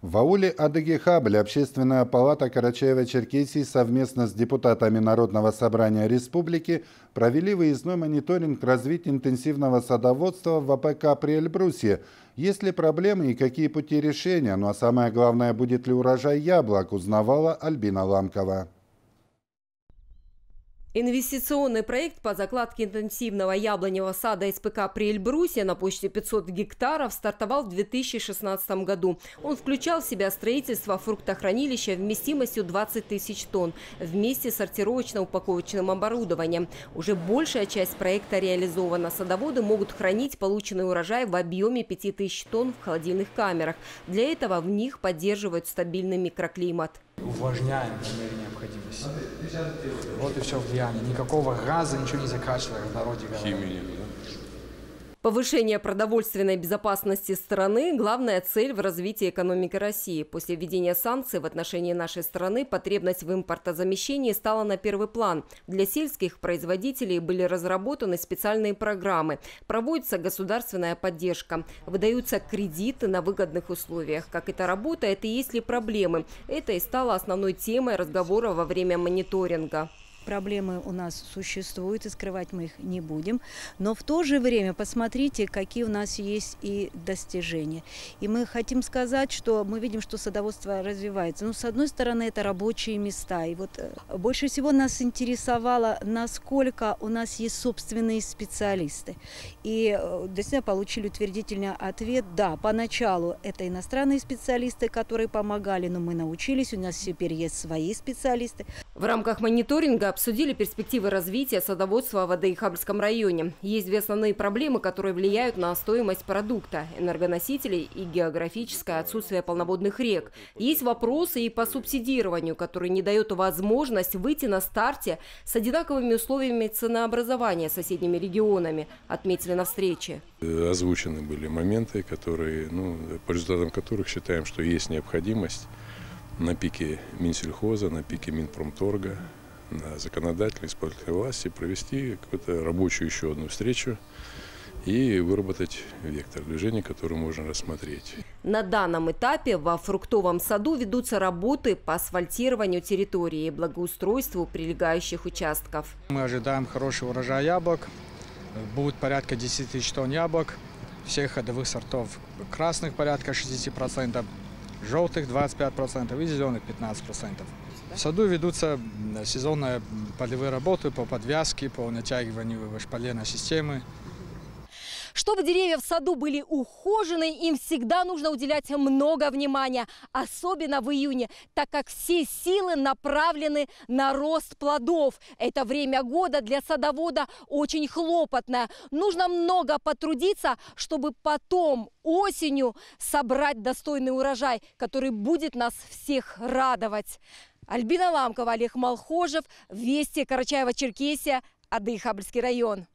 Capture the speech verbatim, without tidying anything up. В ауле Адыге-Хабль Общественная палата Карачаево-Черкесии совместно с депутатами Народного собрания республики провели выездной мониторинг развития интенсивного садоводства в АПК "Приэльбрусье". Есть ли проблемы и какие пути решения? Ну а самое главное, будет ли урожай яблок, узнавала Альбина Ламкова. Инвестиционный проект по закладке интенсивного яблоневого сада СПК «Приэльбрусье» на площади пятьсот гектаров стартовал в две тысячи шестнадцатом году. Он включал в себя строительство фруктохранилища вместимостью двадцать тысяч тонн вместе с сортировочно-упаковочным оборудованием. Уже большая часть проекта реализована. Садоводы могут хранить полученный урожай в объеме пяти тысяч тонн в холодильных камерах. Для этого в них поддерживают стабильный микроклимат. Увлажняем по мере необходимости. Вот и все влияние. Никакого газа, ничего не закачивая в народе. Химия. Повышение продовольственной безопасности страны – главная цель в развитии экономики России. После введения санкций в отношении нашей страны потребность в импортозамещении стала на первый план. Для сельских производителей были разработаны специальные программы. Проводится государственная поддержка. Выдаются кредиты на выгодных условиях. Как это работает и есть ли проблемы? Это и стало основной темой разговора во время мониторинга. Проблемы у нас существуют, и скрывать мы их не будем. Но в то же время посмотрите, какие у нас есть и достижения. И мы хотим сказать, что мы видим, что садоводство развивается. Ну, с одной стороны, это рабочие места. И вот больше всего нас интересовало, насколько у нас есть собственные специалисты. И действительно получили утвердительный ответ. Да, поначалу это иностранные специалисты, которые помогали, но мы научились, у нас теперь есть свои специалисты. В рамках мониторинга обсудили перспективы развития садоводства в Адыхабльском районе. Есть две основные проблемы, которые влияют на стоимость продукта – энергоносителей и географическое отсутствие полноводных рек. Есть вопросы и по субсидированию, которые не дают возможность выйти на старте с одинаковыми условиями ценообразования с соседними регионами, отметили на встрече. Озвучены были моменты, которые, ну, по результатам которых считаем, что есть необходимость на пике Минсельхоза, на пике Минпромторга, на законодательной, исполнительной власти провести какую-то рабочую еще одну встречу и выработать вектор движения, который можно рассмотреть. На данном этапе во фруктовом саду ведутся работы по асфальтированию территории и благоустройству прилегающих участков. Мы ожидаем хорошего урожая яблок. Будет порядка десяти тысяч тонн яблок всех ходовых сортов. Красных порядка шестидесяти процентов. Желтых двадцать пять процентов и зеленых пятнадцать процентов. В саду ведутся сезонные полевые работы по подвязке, по натягиванию шпалерной системы. Чтобы деревья в саду были ухожены, им всегда нужно уделять много внимания, особенно в июне, так как все силы направлены на рост плодов. Это время года для садовода очень хлопотное. Нужно много потрудиться, чтобы потом осенью собрать достойный урожай, который будет нас всех радовать. Альбина Ламкова, Олег Малхожев, Вести, Карачаево-Черкесия, Адыхабльский район.